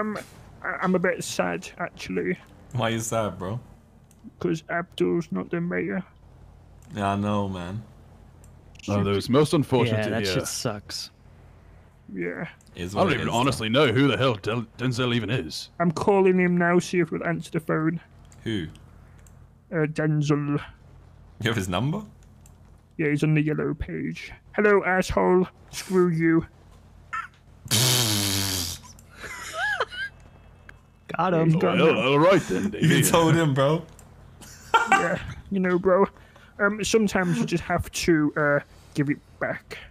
I'm a bit sad, actually. Why is that, bro? Because Abdul's not the mayor. Yeah, I know, man. Oh, that was most unfortunate. Yeah, that shit sucks. Yeah. I don't even honestly know who the hell Denzel even is. I'm calling him now, see if he'll answer the phone. Who? Denzel. You have his number? Yeah, he's on the yellow page. Hello, asshole. Screw you. Got him. All right then. You told him, bro. Yeah, you know, bro. Sometimes you just have to give it back.